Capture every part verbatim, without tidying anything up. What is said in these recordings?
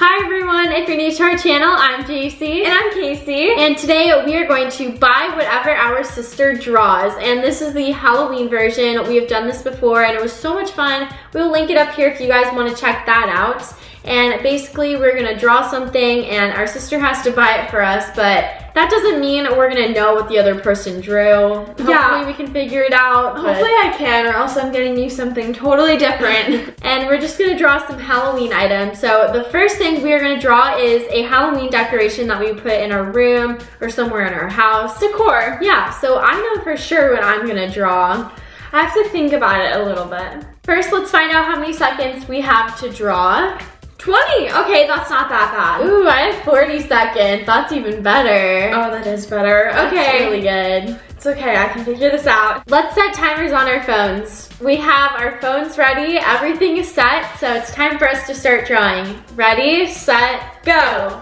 Hi everyone, if you're new to our channel, I'm J C. And I'm Casey. And today we are going to buy whatever our sister draws. And this is the Halloween version. We have done this before and it was so much fun. We'll link it up here if you guys want to check that out. And basically we're gonna draw something and our sister has to buy it for us, but that doesn't mean we're gonna know what the other person drew. Hopefully yeah. we can figure it out. Hopefully I can, or else I'm getting you something totally different. And we're just gonna draw some Halloween items. So the first thing we are gonna draw is a Halloween decoration that we put in our room or somewhere in our house. Decor. Yeah, so I know for sure what I'm gonna draw. I have to think about it a little bit. First, let's find out how many seconds we have to draw. twenty! Okay, that's not that bad. Ooh, I have forty seconds. That's even better. Oh, that is better. Okay. That's really good. It's okay, I can figure this out. Let's set timers on our phones. We have our phones ready. Everything is set, so it's time for us to start drawing. Ready, set, go.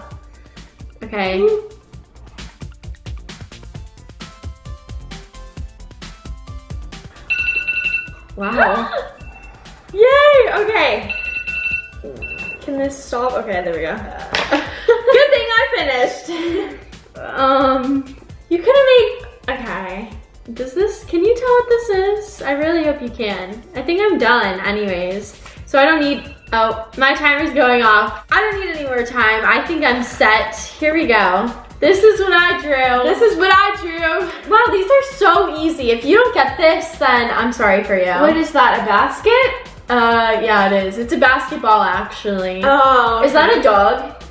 Okay. Mm-hmm. Wow. Yay, okay. Can this stop? Okay, there we go. Good thing I finished. um, you could have made, okay. Does this, can you tell what this is? I really hope you can. I think I'm done anyways. So I don't need, oh, my timer's going off. I don't need any more time. I think I'm set. Here we go. This is what I drew. This is what I drew. Wow, these are so easy. If you don't get this, then I'm sorry for you. What is that, a basket? Uh, yeah, it is. It's a basketball, actually. Oh. Okay. Is that a dog?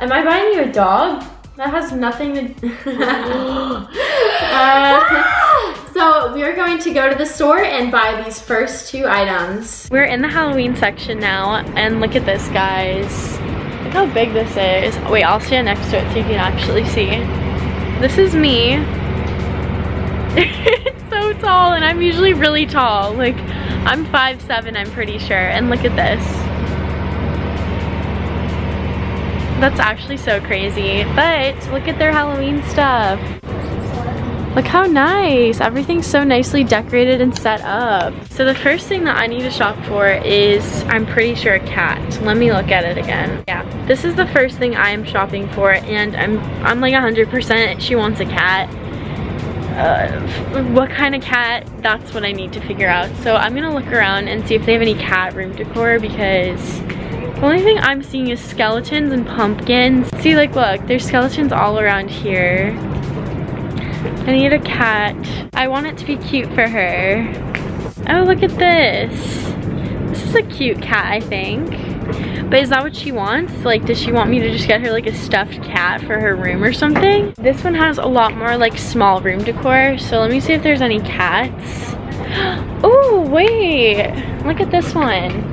Am I buying you a dog? That has nothing to... uh, so, we are going to go to the store and buy these first two items. We're in the Halloween section now, and look at this, guys. Look how big this is. Wait, I'll stand next to it so you can actually see. This is me. It's so tall, and I'm usually really tall. Like... I'm five seven, I'm pretty sure, and look at this. That's actually so crazy, but look at their Halloween stuff. Look how nice. Everything's so nicely decorated and set up. So the first thing that I need to shop for is, I'm pretty sure, a cat. Let me look at it again. Yeah, this is the first thing I am shopping for, and I'm, I'm like one hundred percent she wants a cat. Uh, what kind of cat, that's what I need to figure out. So I'm gonna look around and see if they have any cat room decor, because the only thing I'm seeing is skeletons and pumpkins. See, like, look, there's skeletons all around here. I need a cat. I want it to be cute for her. Oh, look at this. This is a cute cat, I think. But is that what she wants? Like, does she want me to just get her like a stuffed cat for her room or something? This one has a lot more like small room decor. So let me see if there's any cats. Oh, wait, look at this one.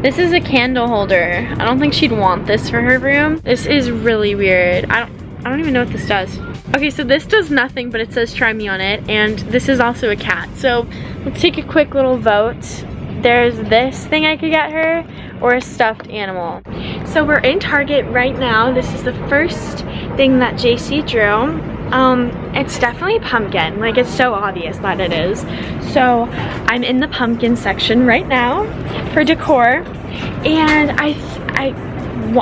This is a candle holder. I don't think she'd want this for her room. This is really weird. I don't, I don't even know what this does. Okay, so this does nothing, but it says try me on it. And this is also a cat. So let's take a quick little vote. There's this thing I could get her, or a stuffed animal. So we're in Target right now. This is the first thing that J C drew. Um, it's definitely pumpkin. Like, it's so obvious that it is. So I'm in the pumpkin section right now for decor, and I, I.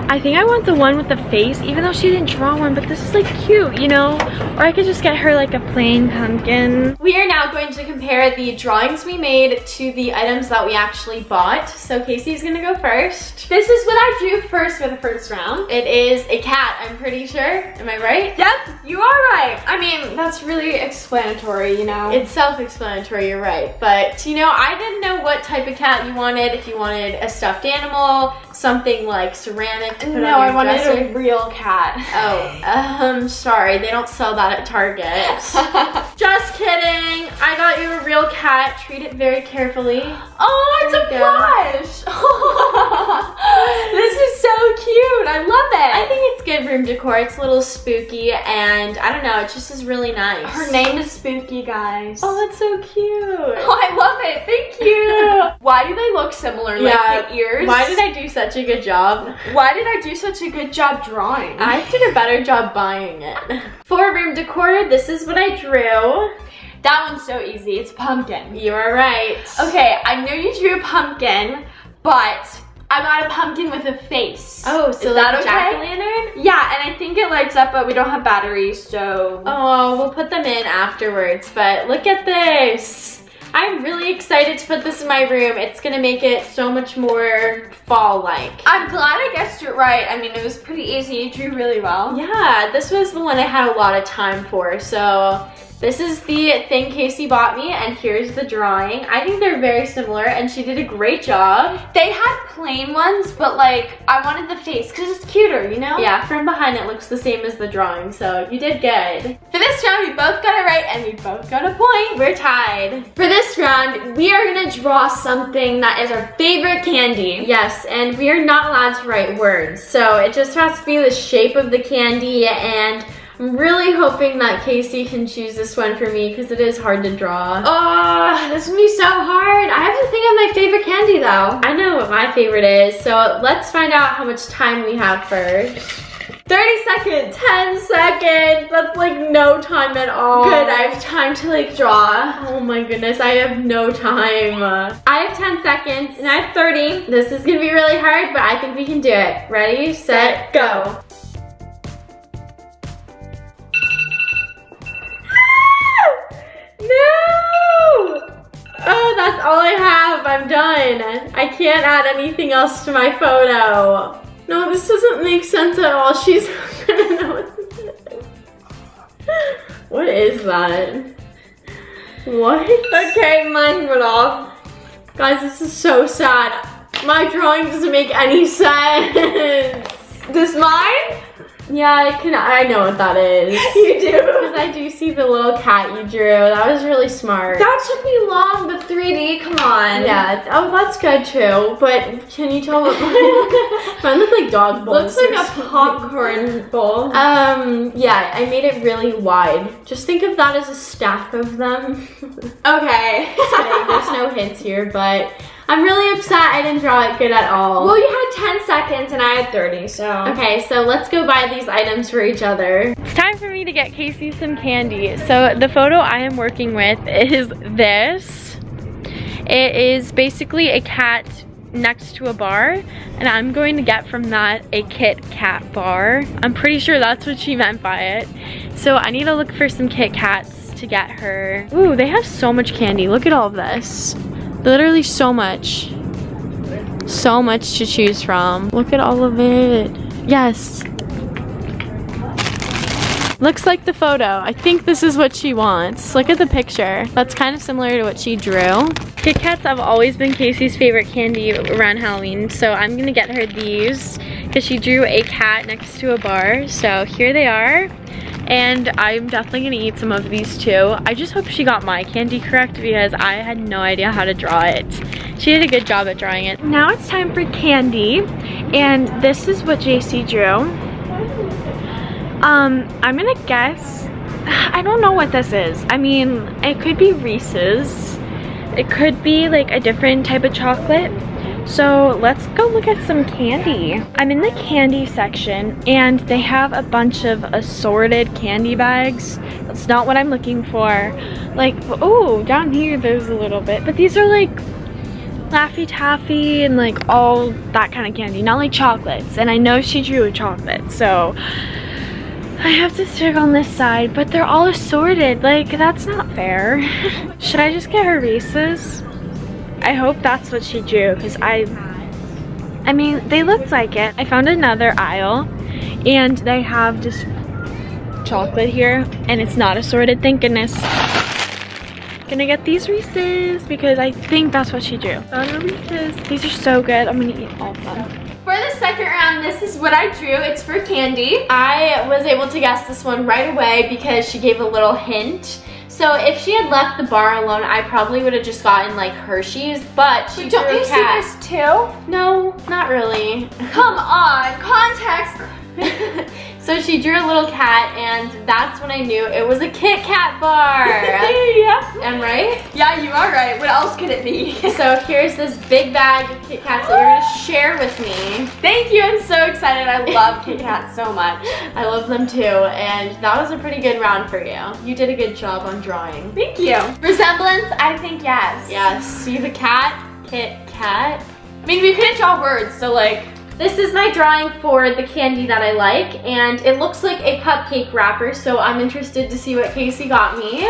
I think I want the one with the face, even though she didn't draw one, but this is like cute, you know? Or I could just get her like a plain pumpkin. We are now going to compare the drawings we made to the items that we actually bought. So Casey's gonna go first. This is what I drew first for the first round. It is a cat, I'm pretty sure. Am I right? Yep, you are right. I mean, that's really explanatory, you know? It's self-explanatory, you're right. But, you know, I didn't know what type of cat you wanted, if you wanted a stuffed animal, something like ceramic. No, I wanted dresser. a real cat. Oh, um, sorry. They don't sell that at Target. Just kidding. I got you a real cat. Treat it very carefully. Oh, it's a plush. This is so cute. I love it. I think it's good room decor. It's a little spooky, and I don't know. It just is really nice. Her name is Spooky, guys. Oh, that's so cute. Oh, I love it. Thank you. Why do they look similar? Yeah. Like the ears. Why did I do such a good job? Why Why did I do such a good job drawing? I did a better job buying it. For room decor, this is what I drew. That one's so easy, it's pumpkin. You are right. Okay, I know you drew a pumpkin, but I got a pumpkin with a face. Oh, so is like that okay? Jack-o'-lantern? Yeah, and I think it lights up, but we don't have batteries, so. Oh, we'll put them in afterwards, but look at this. I'm really excited to put this in my room. It's gonna make it so much more fall-like. I'm glad I guessed it right. I mean, it was pretty easy. You drew really well. Yeah, this was the one I had a lot of time for, so. This is the thing Casey bought me, and here's the drawing. I think they're very similar, and she did a great job. They had plain ones, but like, I wanted the face, because it's cuter, you know? Yeah, from behind it looks the same as the drawing, so you did good. For this round, we both got it right, and we both got a point. We're tied. For this round, we are gonna draw something that is our favorite candy. Yes, and we are not allowed to write words, so it just has to be the shape of the candy, and I'm really hoping that Casey can choose this one for me because it is hard to draw. Oh, this would be so hard. I have to think of my favorite candy though. I know what my favorite is, so let's find out how much time we have first. thirty seconds, ten seconds. That's like no time at all. Good, I have time to like draw. Oh my goodness, I have no time. I have ten seconds and I have thirty. This is gonna be really hard, but I think we can do it. Ready, set, go. Oh, that's all I have. I'm done. I can't add anything else to my photo. No, this doesn't make sense at all. She's not gonna know what this is. What is that? What? Okay, mine went off. Guys, this is so sad. My drawing doesn't make any sense. This mine? Yeah, I can. I know what that is. You do? Because I do see the little cat you drew. That was really smart. That took me long, but three D, come on. Yeah, oh, that's good too. But can you tell what mine? Mine looks like dog bowls. Looks like a popcorn bowl. Um, yeah, I made it really wide. Just think of that as a stack of them. Okay. So, there's no hints here, but I'm really upset I didn't draw it good at all. Well, you had ten seconds and I had thirty, so. Okay, so let's go buy these items for each other. It's time for me to get Casey some candy. So the photo I am working with is this. It is basically a cat next to a bar, and I'm going to get from that a Kit Kat bar. I'm pretty sure that's what she meant by it. So I need to look for some Kit Kats to get her. Ooh, they have so much candy. Look at all of this. Literally so much, so much to choose from. Look at all of it. Yes. Looks like the photo. I think this is what she wants. Look at the picture. That's kind of similar to what she drew. Kit Kats have always been Casey's favorite candy around Halloween, so I'm gonna get her these because she drew a cat next to a bar. So here they are. And I'm definitely gonna eat some of these too. I just hope she got my candy correct because I had no idea how to draw it. She did a good job at drawing it. Now it's time for candy, and this is what J C drew. Um, I'm gonna guess, I don't know what this is. I mean, it could be Reese's. It could be like a different type of chocolate. So let's go look at some candy. I'm in the candy section and they have a bunch of assorted candy bags. That's not what I'm looking for. Like, oh, down here there's a little bit. But these are like Laffy Taffy and like all that kind of candy, not like chocolates. And I know she drew a chocolate, so I have to stick on this side, but they're all assorted. Like, that's not fair. Should I just get her Reese's? I hope that's what she drew because I, I mean, they looked like it. I found another aisle and they have just chocolate here and it's not assorted, thank goodness. Gonna get these Reese's because I think that's what she drew. Found the Reese's. These are so good. I'm gonna eat all of them. For the second round, this is what I drew. It's for candy. I was able to guess this one right away because she gave a little hint. So if she had left the bar alone, I probably would have just gotten like Hershey's, but she but don't drew a cat. You see this too? No, not really. Come on, context. So she drew a little cat and that's when I knew it was a Kit Kat bar. Yeah. Am I right? Yeah, you are right. What else could it be? So here's this big bag of Kit Kats that you're gonna share with me. Thank you, I'm so excited. I love Kit Kats so much. I love them too. And that was a pretty good round for you. You did a good job on drawing. Thank you. Resemblance, I think yes. Yes, see the cat, Kit Kat. I mean, we can't draw words, so like, this is my drawing for the candy that I like, and it looks like a cupcake wrapper, so I'm interested to see what Casey got me.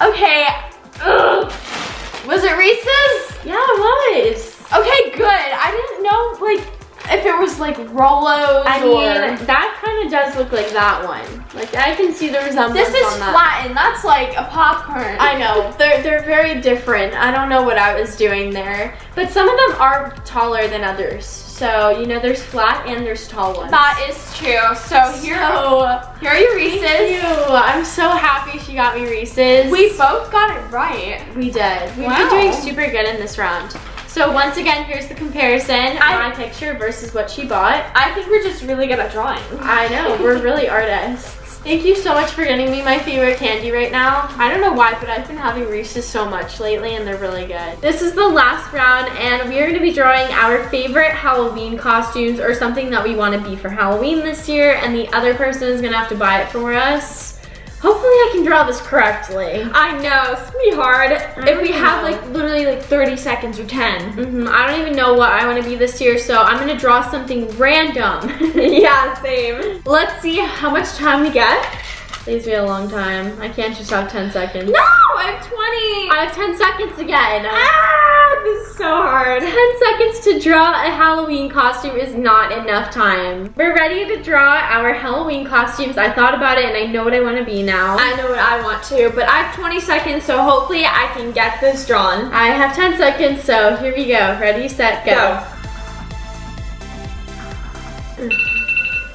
Okay, ugh. Was it Reese's? Yeah, it was. Okay, good. I didn't know, like, if it was like Rolos I or... mean, that kind of does look like that one. Like, I can see the resemblance on that. This is flattened. That's like a popcorn. I know. They're, they're very different. I don't know what I was doing there. But some of them are taller than others. So, you know, there's flat and there's tall ones. That is true. So, here, so, here are your Reese's. Thank you. I'm so happy she got me Reese's. We both got it right. We did. We've wow. been doing super good in this round. So once again, here's the comparison, I, my picture versus what she bought. I think we're just really good at drawing. I know, we're really artists. Thank you so much for getting me my favorite candy right now. I don't know why, but I've been having Reese's so much lately and they're really good. This is the last round and we are gonna be drawing our favorite Halloween costumes or something that we wanna be for Halloween this year, and the other person is gonna have to buy it for us. Hopefully I can draw this correctly. I know, sweetheart. I if we know. have like literally like thirty seconds or ten. Mm-hmm. I don't even know what I want to be this year, so I'm gonna draw something random. Yeah, same. Let's see how much time we get. Leaves me a long time. I can't just have ten seconds. No, I have twenty. I have ten seconds again. Ah, this is so hard. ten seconds to draw a Halloween costume is not enough time. We're ready to draw our Halloween costumes. I thought about it and I know what I want to be now. I know what I want to, but I have twenty seconds, so hopefully I can get this drawn. I have ten seconds, so here we go. Ready, set, go. go.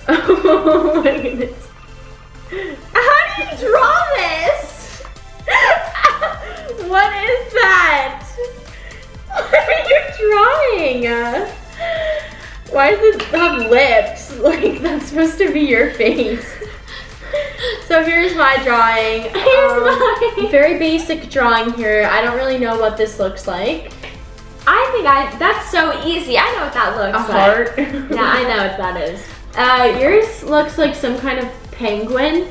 Oh my goodness. How do you draw this? What is that? What are you drawing? Why does it have lips? Like, that's supposed to be your face. So here's my drawing. Here's um, mine. Very basic drawing here. I don't really know what this looks like. I think I, that's so easy. I know what that looks like. A heart? Yeah, I know what that is. Uh, yours looks like some kind of penguin.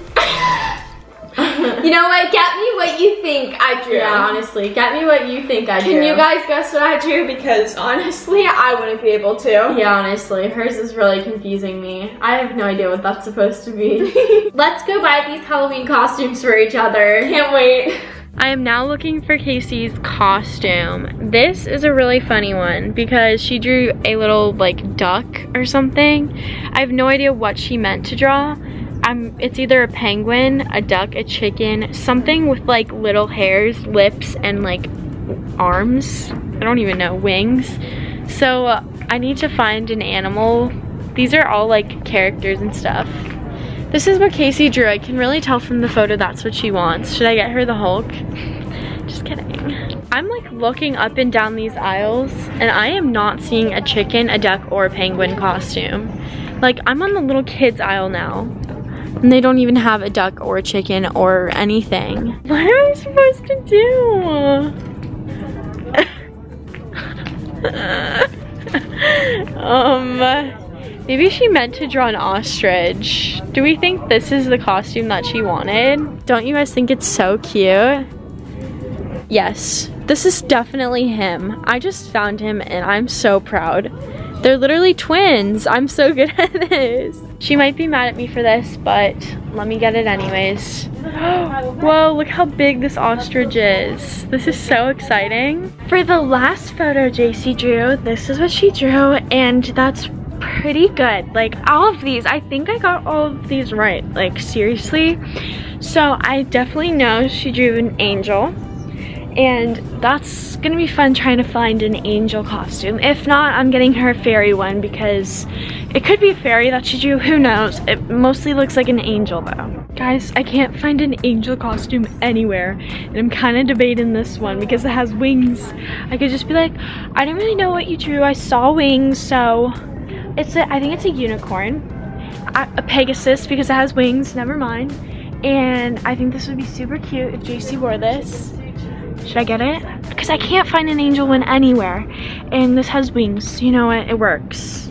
You know what? Get me what you think I drew. Yeah, honestly. Get me what you think I drew. Can you guys guess what I drew? Because honestly, I wouldn't be able to. Yeah, honestly. Hers is really confusing me. I have no idea what that's supposed to be. Let's go buy these Halloween costumes for each other. Can't wait. I am now looking for Casey's costume. This is a really funny one because she drew a little like duck or something. I have no idea what she meant to draw. I'm, it's either a penguin, a duck, a chicken, something with like little hairs, lips, and like arms. I don't even know, wings. So uh, I need to find an animal. These are all like characters and stuff. This is what Casey drew. I can really tell from the photo that's what she wants. Should I get her the Hulk? Just kidding. I'm like looking up and down these aisles and I am not seeing a chicken, a duck, or a penguin costume. Like, I'm on the little kids aisle now. And they don't even have a duck or a chicken or anything. What am I supposed to do? um, maybe she meant to draw an ostrich. Do we think this is the costume that she wanted? Don't you guys think it's so cute? Yes, this is definitely him. I just found him and I'm so proud. They're literally twins. I'm so good at this. She might be mad at me for this, but let me get it anyways. Whoa, look how big this ostrich is. This is so exciting. For the last photo J C drew, this is what she drew, and that's pretty good. Like, all of these, I think I got all of these right. Like, seriously. So I definitely know she drew an angel. And that's gonna be fun trying to find an angel costume. If not, I'm getting her a fairy one because it could be a fairy that she drew, who knows. It mostly looks like an angel though. Guys, I can't find an angel costume anywhere. And I'm kinda debating this one because it has wings. I could just be like, I don't really know what you drew, I saw wings, so. It's a, I think it's a unicorn. A, a Pegasus because it has wings, never mind. And I think this would be super cute if J C wore this. Should I get it? Because I can't find an angel one anywhere. And this has wings. You know what? It works.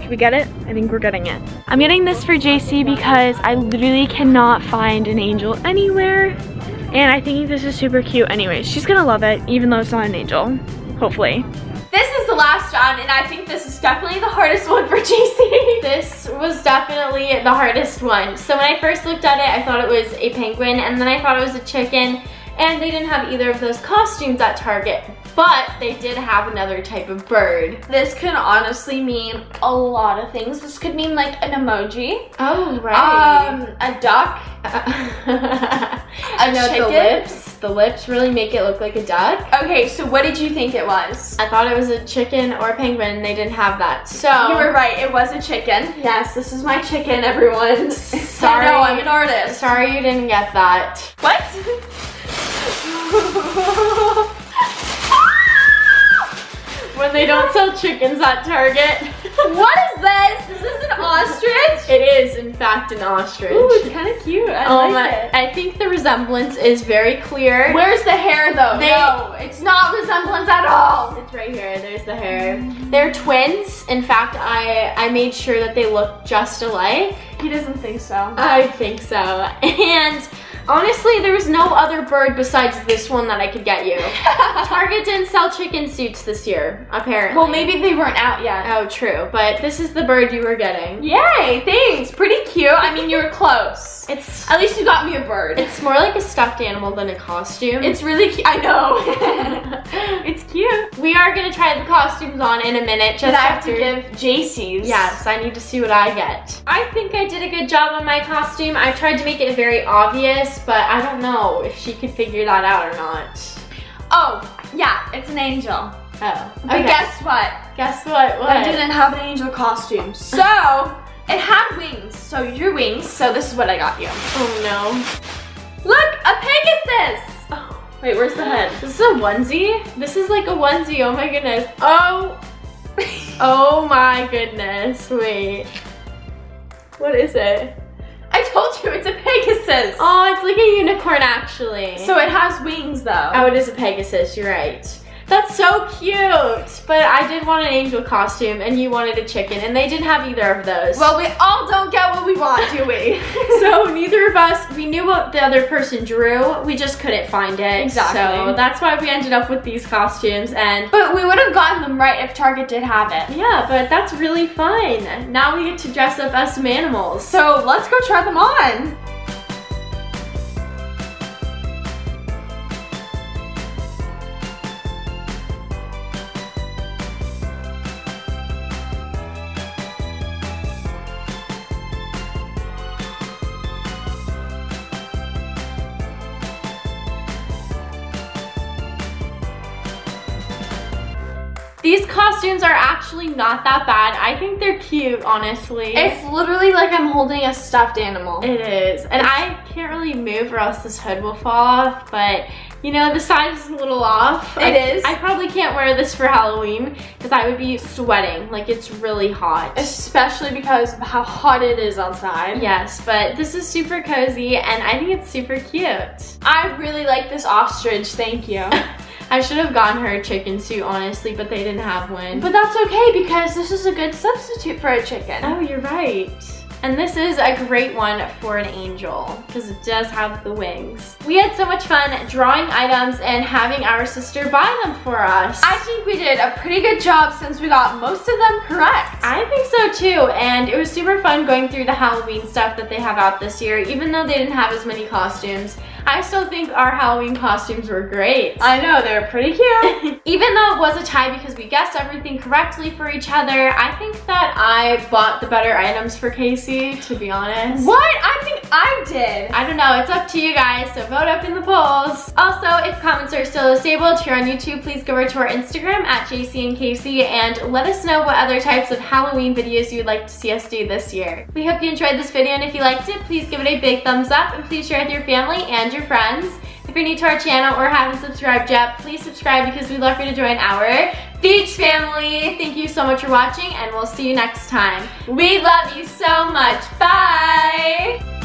Should we get it? I think we're getting it. I'm getting this for J C because I literally cannot find an angel anywhere. And I think this is super cute anyway. She's gonna love it, even though it's not an angel. Hopefully. last round, and I think this is definitely the hardest one for J C. This was definitely the hardest one. So when I first looked at it, I thought it was a penguin, and then I thought it was a chicken, and they didn't have either of those costumes at Target, but they did have another type of bird. This can honestly mean a lot of things. This could mean like an emoji. Oh, right. Um, a duck. I know the lips. The lips really make it look like a duck. Okay, so what did you think it was? I thought it was a chicken or a penguin. They didn't have that. So you were right. It was a chicken. Yes, this is my chicken, everyone. Sorry. I know, I'm an artist. Sorry you didn't get that. What? When they don't sell chickens at Target. What is this? Is this an ostrich? It is, in fact, an ostrich. Ooh, it's kind of cute. I oh like my, it. I think the resemblance is very clear. Where's the hair, though? They, no, it's not resemblance at all. It's right here. There's the hair. They're twins. In fact, I, I made sure that they look just alike. He doesn't think so. I think so. And honestly, there was no other bird besides this one that I could get you. Target didn't sell chicken suits this year, apparently. Well, maybe they weren't out yet. Oh, true. But this is the bird you were getting. Yay, thanks. Pretty cute. I mean, you were close. It's At least you got me a bird. It's more like a stuffed animal than a costume. It's really cute. I know. It's cute. We are going to try the costumes on in a minute. Just I have to give J C's. Yes, I need to see what I get. I think I did a good job on my costume. I tried to make it very obvious, but I don't know if she could figure that out or not. Oh, yeah, it's an angel. Oh, okay. But guess what? Guess what, what? I didn't have an angel costume, so it had wings. So your wings, so this is what I got you. Oh no. Look, a Pegasus! Oh, wait, where's the head? This is a onesie? This is like a onesie, oh my goodness. Oh, oh my goodness, wait. What is it? I told you, it's a Pegasus. Oh, it's like a unicorn, actually. So it has wings, though. Oh, it is a Pegasus, you're right. That's so cute. But I did want an angel costume, and you wanted a chicken, and they didn't have either of those. Well, we all don't get what we want, do we? So neither of us, we knew what the other person drew. We just couldn't find it. Exactly. So that's why we ended up with these costumes. And But we would have gotten them right if Target did have it. Yeah, but that's really fun. Now we get to dress up as some animals. So let's go try them on. These costumes are actually not that bad. I think they're cute, honestly. It's literally like I'm holding a stuffed animal. It is. And I can't really move or else this hood will fall off, but you know, the size is a little off. It I, is. I probably can't wear this for Halloween because I would be sweating. Like, it's really hot. Especially because of how hot it is outside. Yes, but this is super cozy and I think it's super cute. I really like this ostrich, thank you. I should have gotten her a chicken suit, honestly, but they didn't have one. But that's okay because this is a good substitute for a chicken. Oh, you're right. And this is a great one for an angel because it does have the wings. We had so much fun drawing items and having our sister buy them for us. I think we did a pretty good job since we got most of them correct. I think so too, and it was super fun going through the Halloween stuff that they have out this year, even though they didn't have as many costumes. I still think our Halloween costumes were great. I know, they were pretty cute. Even though it was a tie because we guessed everything correctly for each other, I think that I bought the better items for Casey, to be honest. What? I think I did. I don't know, it's up to you guys, so vote up in the polls. Also, if comments are still disabled here on YouTube, please go over to our Instagram at J C and Casey and let us know what other types of Halloween videos you would like to see us do this year. We hope you enjoyed this video, and if you liked it, please give it a big thumbs up and please share with your family and your your friends. If you're new to our channel or haven't subscribed yet, please subscribe because we'd love for you to join our beach family. Thank you so much for watching and we'll see you next time. We love you so much. Bye!